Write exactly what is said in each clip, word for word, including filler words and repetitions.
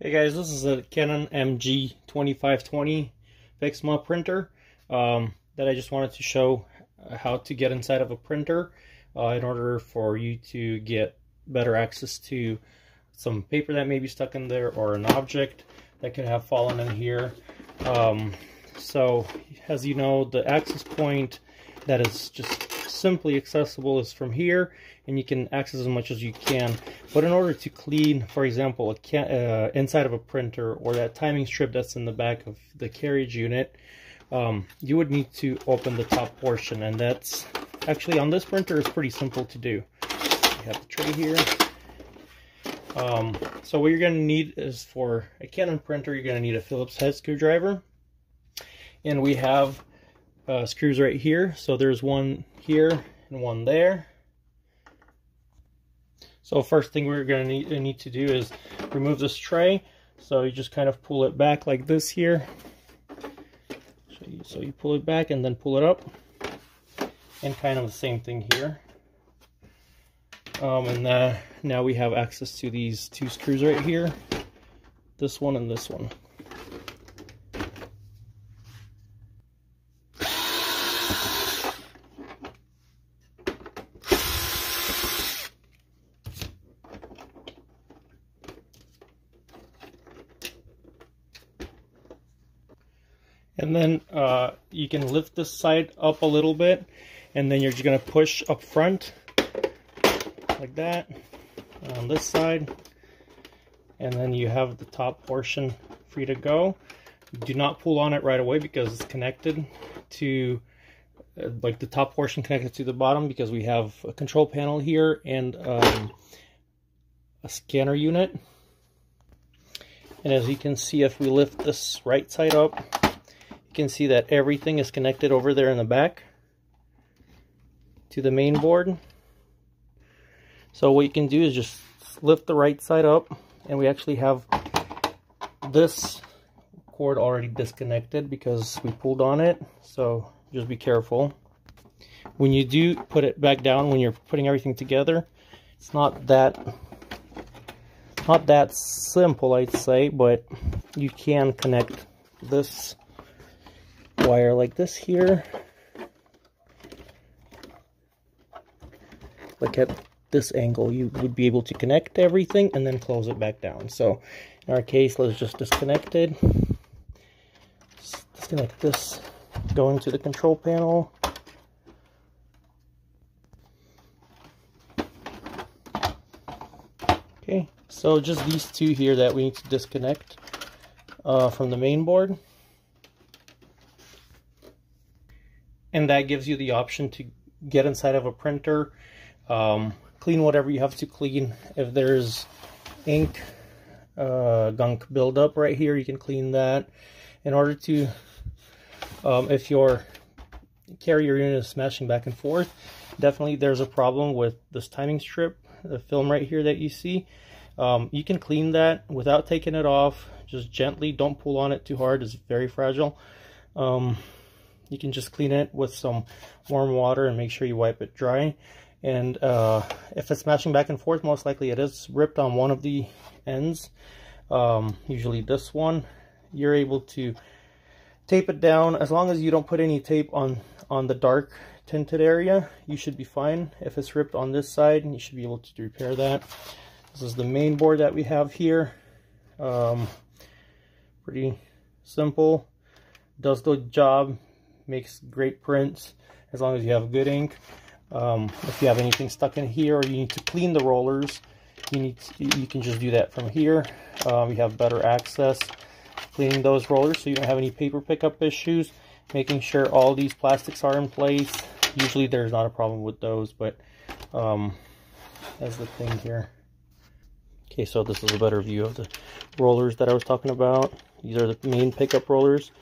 Hey guys, this is a Canon M G twenty-five twenty Pixma printer um, that I just wanted to show how to get inside of a printer uh, in order for you to get better access to some paper that may be stuck in there or an object that could have fallen in here. Um, so as you know, the access point that is just simply accessible is from here, and you can access as much as you can. But in order to clean, for example, a can uh, inside of a printer or that timing strip that's in the back of the carriage unit, um, you would need to open the top portion, and that's actually on this printer is pretty simple to do. You have the tray here. Um, so what you're going to need is, for a Canon printer, you're going to need a Phillips head screwdriver, and we have Uh, screws right here. So there's one here and one there. So first thing we're going to need, need to do is remove this tray. So you just kind of pull it back like this here. So you, so you pull it back and then pull it up, and kind of the same thing here. Um, and uh, now we have access to these two screws right here, this one and this one. And then uh, you can lift this side up a little bit, and then you're just going to push up front like that on this side, and then you have the top portion free to go. Do not pull on it right away because it's connected to uh, like the top portion connected to the bottom, because we have a control panel here and um, a scanner unit. And as you can see, if we lift this right side up, can see that everything is connected over there in the back to the main board. So what you can do is just lift the right side up, and we actually have this cord already disconnected because we pulled on it, so just be careful. When you do put it back down, when you're putting everything together, it's not that not that simple, I'd say, but you can connect this wire like this here, like at this angle you would be able to connect everything and then close it back down. So in our case, let's just disconnect it, just disconnect this, go into the control panel, okay? So just these two here that we need to disconnect uh, from the main board. And that gives you the option to get inside of a printer, um, clean whatever you have to clean. If there's ink uh, gunk buildup right here, you can clean that. In order to, um, if your carrier unit is smashing back and forth, definitely there's a problem with this timing strip, the film right here that you see. Um, you can clean that without taking it off, just gently. Don't pull on it too hard, it's very fragile. Um, You can just clean it with some warm water and make sure you wipe it dry. And uh, if it's smashing back and forth, most likely it is ripped on one of the ends, um, usually this one. You're able to tape it down. As long as you don't put any tape on, on the dark tinted area, you should be fine. If it's ripped on this side, you should be able to repair that. This is the main board that we have here. Um, pretty simple. Does the job. Makes great prints as long as you have good ink. Um, if you have anything stuck in here or you need to clean the rollers, you need to, you can just do that from here. Uh, we have better access cleaning those rollers, so you don't have any paper pickup issues. Making sure all these plastics are in place. Usually there's not a problem with those, but um, that's the thing here. Okay, so this is a better view of the rollers that I was talking about. These are the main pickup rollers.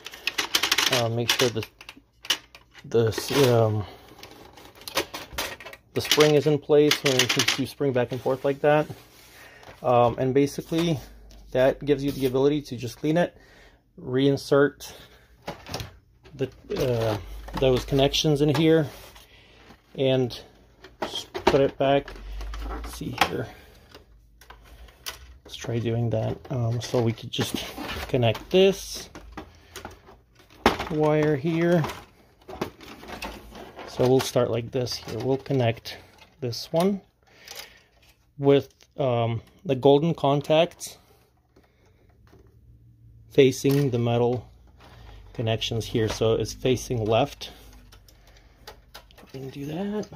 Uh, make sure the This, um, the spring is in place when you spring back and forth like that. Um, and basically that gives you the ability to just clean it, reinsert the, uh, those connections in here, and just put it back. Let's see here, Let's try doing that. Um, so we could just connect this wire here. So we'll start like this here. We'll connect this one with um, the golden contacts facing the metal connections here, so it's facing left. We can do that.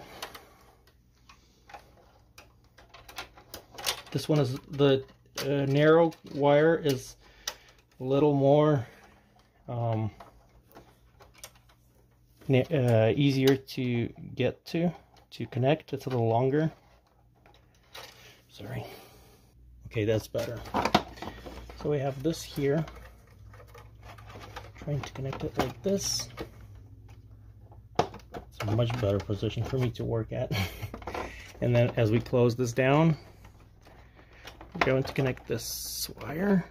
This one is the uh, narrow wire is a little more um, uh, easier to get to to connect. It's a little longer. Sorry. Okay, that's better. So we have this here. Trying to connect it like this. It's a much better position for me to work at. And then as we close this down, we're going to connect this wire.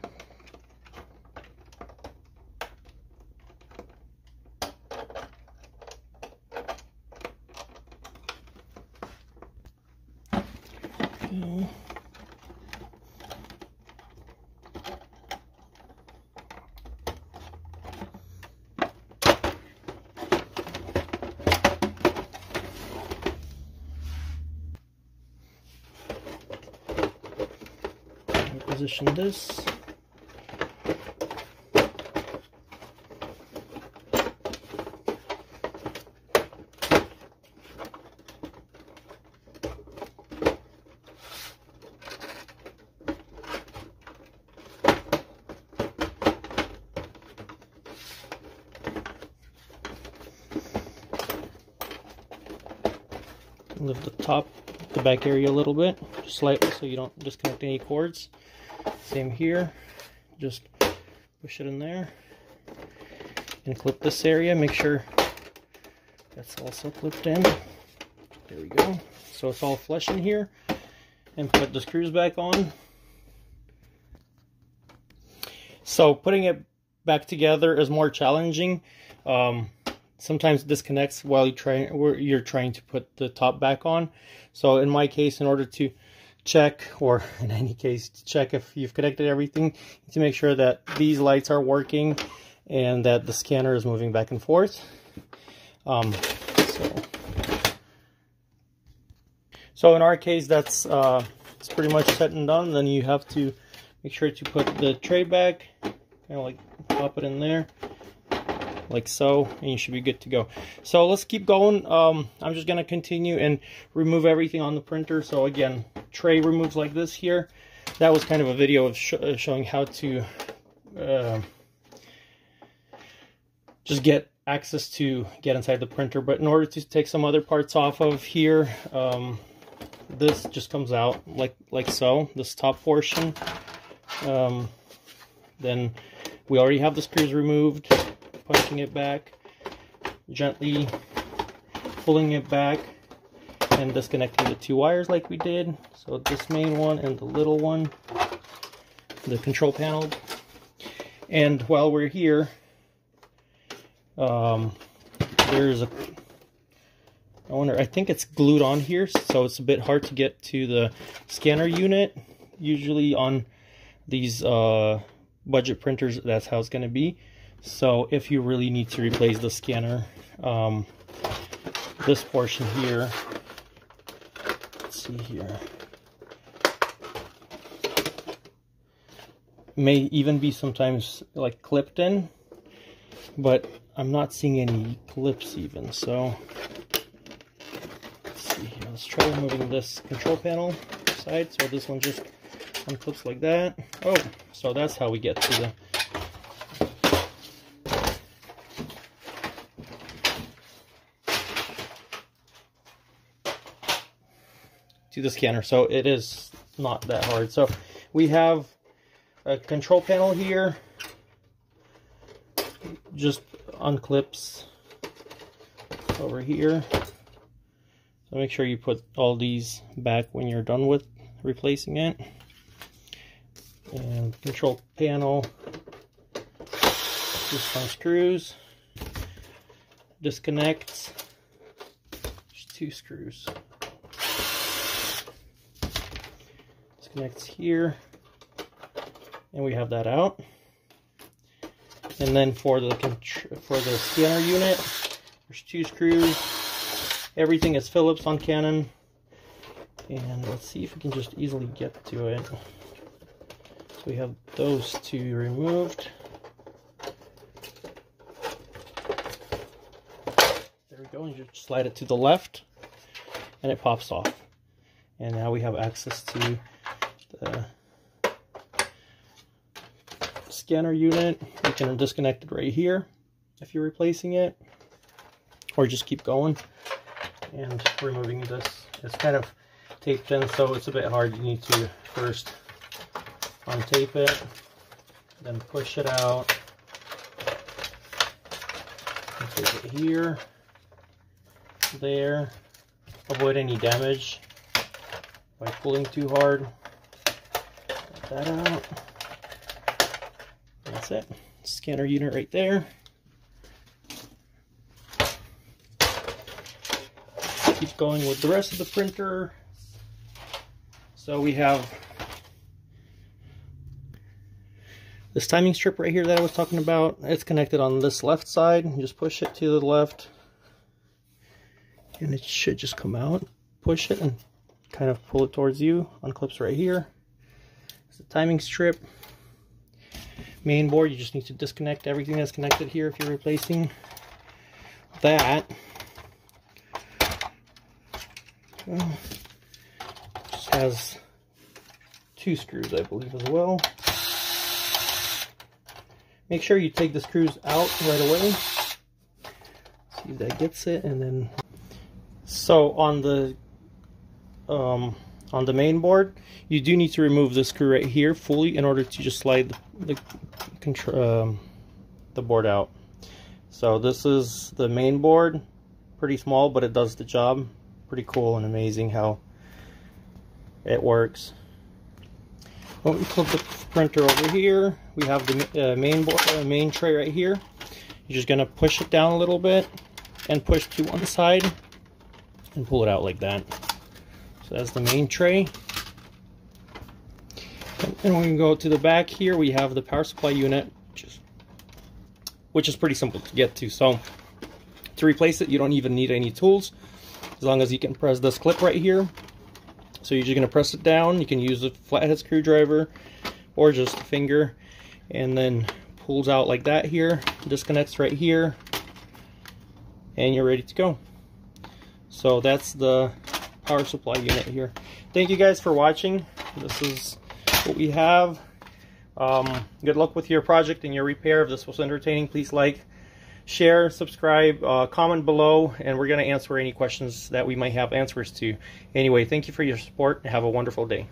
Okay. Position this. Lift the top, the back area a little bit, just slightly, so you don't disconnect any cords. Same here, just push it in there and clip this area. Make sure that's also clipped in. There we go. So it's all flush in here, and put the screws back on. So putting it back together is more challenging. Um, sometimes it disconnects while you try, or you're trying to put the top back on. So in my case, in order to check, or in any case to check if you've connected everything, to make sure that these lights are working and that the scanner is moving back and forth. Um, so. so in our case, that's uh, it's pretty much set and done. Then you have to make sure to put the tray back, kind of like pop it in there like so, and you should be good to go. So let's keep going. um, I'm just gonna continue and remove everything on the printer. So again, tray removes like this here. That was kind of a video of sh uh, showing how to uh, just get access to get inside the printer. But in order to take some other parts off of here, um, this just comes out like like so, this top portion. Um, then we already have the screws removed, punching it back, gently pulling it back, and disconnecting the two wires like we did. So this main one and the little one, the control panel. And while we're here, um, there's a, I wonder, I think it's glued on here, so it's a bit hard to get to the scanner unit. Usually on these uh, budget printers, that's how it's going to be. So if you really need to replace the scanner, um, this portion here, here may even be sometimes like clipped in, but I'm not seeing any clips even. So let's see here. Let's try removing this control panel side. So this one just unclips like that. Oh, so that's how we get to the to the scanner. So it is not that hard. So we have a control panel here, just unclips over here. So make sure you put all these back when you're done with replacing it. And control panel, just unscrews, disconnects, just two screws. Connects here, and we have that out. And then for the for the scanner unit, there's two screws. Everything is Phillips on Canon. And let's see if we can just easily get to it. So we have those two removed. There we go, and you just slide it to the left and it pops off. And now we have access to the scanner unit. You can disconnect it right here if you're replacing it, or just keep going. And removing this, it's kind of taped in, so it's a bit hard. You need to first untape it, then push it out, and tape it here, there. Avoid any damage by pulling too hard. Get that out. That's it. Scanner unit right there. Keep going with the rest of the printer. So we have this timing strip right here that I was talking about. It's connected on this left side. You just push it to the left and it should just come out. Push it and kind of pull it towards you. Unclips right here. It's the timing strip. Main board, you just need to disconnect everything that's connected here if you're replacing that. Oh, just has two screws, I believe, as well. Make sure you take the screws out right away. See if that gets it, and then so on the um, on the main board, you do need to remove the screw right here fully in order to just slide the the, um, the board out. So this is the main board, pretty small, but it does the job. Pretty cool and amazing how it works. When we flip the printer over here, we have the uh, main board, uh, main tray right here. You're just gonna push it down a little bit and push to one side and pull it out like that. So that's the main tray. And, and when we go to the back here, we have the power supply unit, which is, which is pretty simple to get to. So to replace it, you don't even need any tools. As long as you can press this clip right here. So you're just going to press it down. You can use a flathead screwdriver or just a finger, and then pulls out like that here, disconnects right here, and you're ready to go. So that's the power supply unit here. Thank you guys for watching. This is what we have. Um, good luck with your project and your repair. If this was entertaining, please like, share, subscribe, uh, comment below, and we're going to answer any questions that we might have answers to. Anyway, thank you for your support and have a wonderful day.